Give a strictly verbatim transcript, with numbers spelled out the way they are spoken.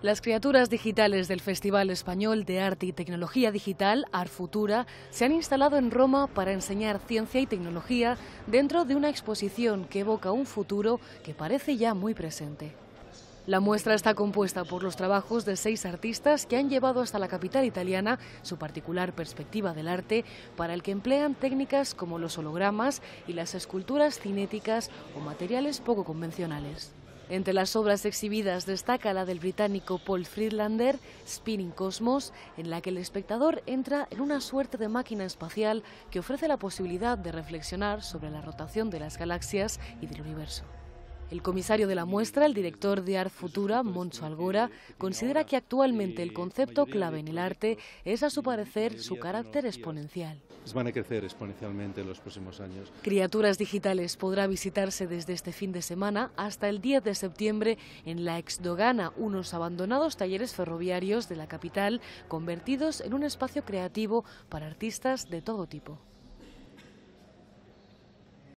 Las criaturas digitales del Festival Español de Arte y Tecnología Digital, Art Futura, se han instalado en Roma para enseñar ciencia y tecnología dentro de una exposición que evoca un futuro que parece ya muy presente. La muestra está compuesta por los trabajos de seis artistas que han llevado hasta la capital italiana su particular perspectiva del arte, para el que emplean técnicas como los hologramas y las esculturas cinéticas o materiales poco convencionales. Entre las obras exhibidas destaca la del británico Paul Friedlander, Spinning Cosmos, en la que el espectador entra en una suerte de máquina espacial que ofrece la posibilidad de reflexionar sobre la rotación de las galaxias y del universo. El comisario de la muestra, el director de Art Futura, Moncho Algora, considera que actualmente el concepto clave en el arte es, a su parecer, su carácter exponencial. Van a crecer exponencialmente en los próximos años. Criaturas digitales podrá visitarse desde este fin de semana hasta el diez de septiembre en la ex Dogana, unos abandonados talleres ferroviarios de la capital convertidos en un espacio creativo para artistas de todo tipo.